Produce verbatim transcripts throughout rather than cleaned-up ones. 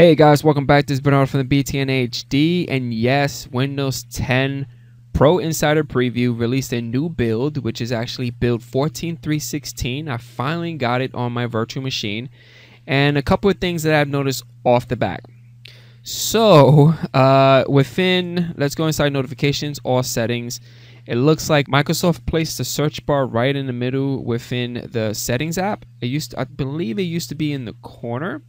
Hey guys, welcome back. This is Bernardo from the B T N H D, and yes, Windows ten Pro Insider Preview released a new build, which is actually build one four three one six. I finally got it on my virtual machine, and a couple of things that I've noticed off the back. So, uh, within, let's go inside notifications, all settings. It looks like Microsoft placed the search bar right in the middle within the settings app. It used to, I believe it used to be in the corner.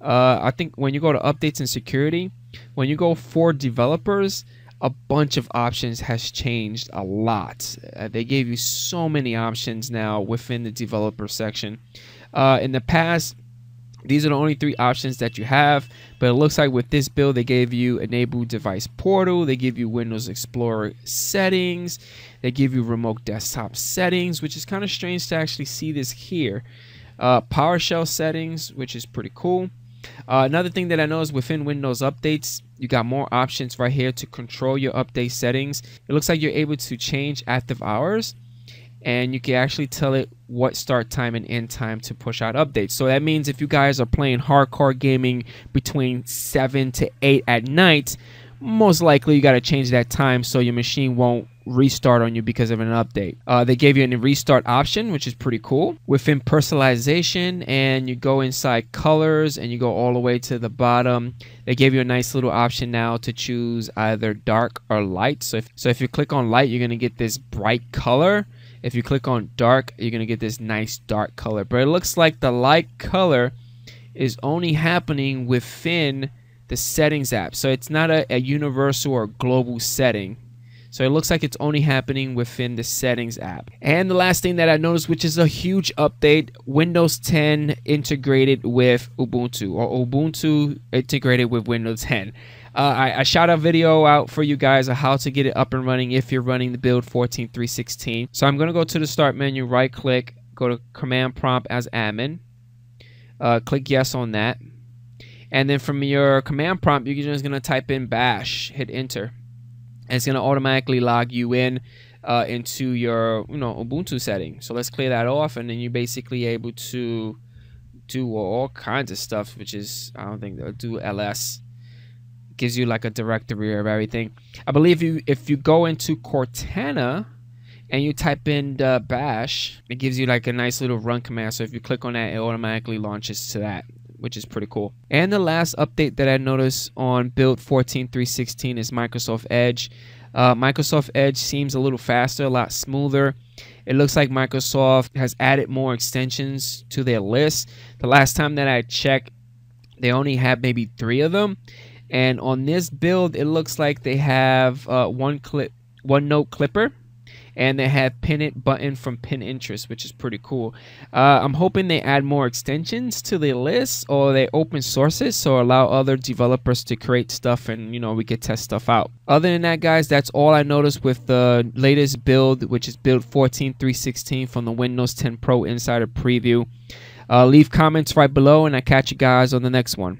Uh, I think when you go to updates and security, when you go for developers, a bunch of options has changed a lot. Uh, they gave you so many options now within the developer section. Uh, in the past, these are the only three options that you have, but it looks like with this build, they gave you enable device portal, they give you Windows Explorer settings, they give you remote desktop settings, which is kind of strange to actually see this here. Uh, PowerShell settings, which is pretty cool. Uh, another thing that I know is within Windows updates, you got more options right here to control your update settings. It looks like you're able to change active hours, and you can actually tell it what start time and end time to push out updates. So that means if you guys are playing hardcore gaming between seven to eight at night, most likely you got to change that time so your machine won't restart on you because of an update. Uh, they gave you a restart option, which is pretty cool. Within personalization, and you go inside colors and you go all the way to the bottom, they gave you a nice little option now to choose either dark or light. So if, so if you click on light, you're going to get this bright color. If you click on dark, you're going to get this nice dark color. But it looks like the light color is only happening within the settings app. So it's not a, a universal or global setting. So it looks like it's only happening within the settings app. And the last thing that I noticed, which is a huge update, Windows ten integrated with Ubuntu, or Ubuntu integrated with Windows ten. Uh, I, I shot a video out for you guys on how to get it up and running if you're running the build one four three one six. So I'm going to go to the start menu, right click, go to command prompt as admin, uh, click yes on that. And then from your command prompt, you're just going to type in bash, hit enter. It's going to automatically log you in uh, into your you know Ubuntu setting. So let's clear that off, and then you're basically able to do all kinds of stuff, which is, I don't think they'll do L S. Gives you like a directory of everything. I believe you if you go into Cortana and you type in the bash, it gives you like a nice little run command. So if you click on that, it automatically launches to that, which is pretty cool. And the last update that I noticed on build one four three one six is Microsoft Edge. Uh, Microsoft Edge seems a little faster, a lot smoother. It looks like Microsoft has added more extensions to their list. The last time that I checked, they only had maybe three of them. And on this build, it looks like they have uh, one clip, OneNote Clipper, and they have Pin It button from PinInterest, which is pretty cool. Uh, I'm hoping they add more extensions to the list, or they open sources, so allow other developers to create stuff, and you know we could test stuff out. Other than that, guys, that's all I noticed with the latest build, which is build one four three one six from the Windows ten Pro Insider Preview. Uh, leave comments right below, and I catch you guys on the next one.